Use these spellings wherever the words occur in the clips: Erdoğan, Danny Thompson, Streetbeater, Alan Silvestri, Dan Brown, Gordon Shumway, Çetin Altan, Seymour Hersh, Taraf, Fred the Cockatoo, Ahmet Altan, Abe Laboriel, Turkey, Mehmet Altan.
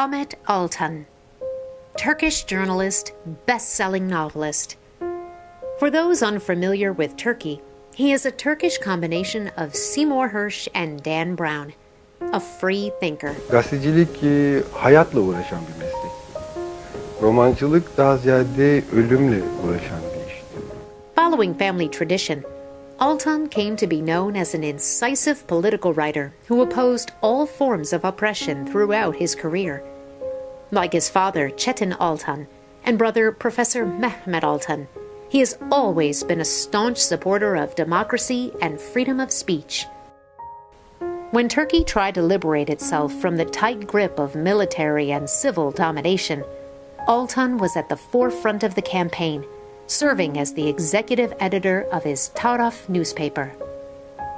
Ahmet Altan, Turkish journalist, best-selling novelist. For those unfamiliar with Turkey, he is a Turkish combination of Seymour Hersh and Dan Brown, a free thinker. Gazetecilik hayatla uğraşan bir meslek. Romancılık daha ziyade ölümle uğraşan bir işti. Following family tradition, Altan came to be known as an incisive political writer who opposed all forms of oppression throughout his career. Like his father, Çetin Altan, and brother, Professor Mehmet Altan, he has always been a staunch supporter of democracy and freedom of speech. When Turkey tried to liberate itself from the tight grip of military and civil domination, Altan was at the forefront of the campaign, serving as the executive editor of his Taraf newspaper.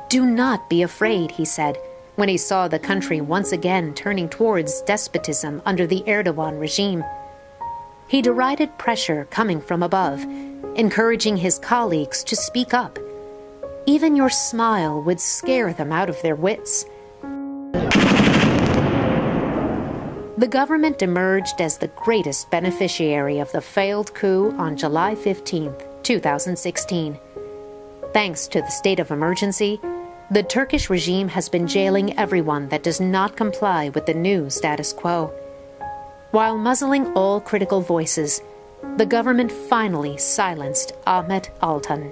"Do not be afraid," he said, when he saw the country once again turning towards despotism under the Erdoğan regime. He derided pressure coming from above, encouraging his colleagues to speak up. "Even your smile would scare them out of their wits." The government emerged as the greatest beneficiary of the failed coup on July 15, 2016. Thanks to the state of emergency, the Turkish regime has been jailing everyone that does not comply with the new status quo. While muzzling all critical voices, the government finally silenced Ahmet Altan.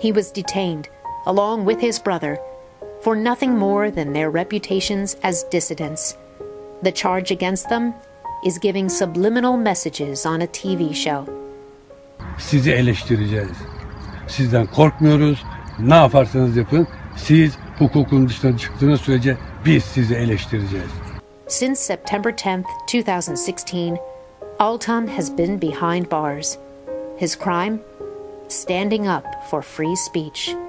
He was detained, along with his brother, for nothing more than their reputations as dissidents. The charge against them is giving subliminal messages on a TV show. Sizi eleştireceğiz. Sizden korkmuyoruz. Ne yaparsanız yapın. Siz hukukun dışına çıktığınız sürece biz sizi eleştireceğiz. Since September 10, 2016, Altan has been behind bars. His crime? Standing up for free speech.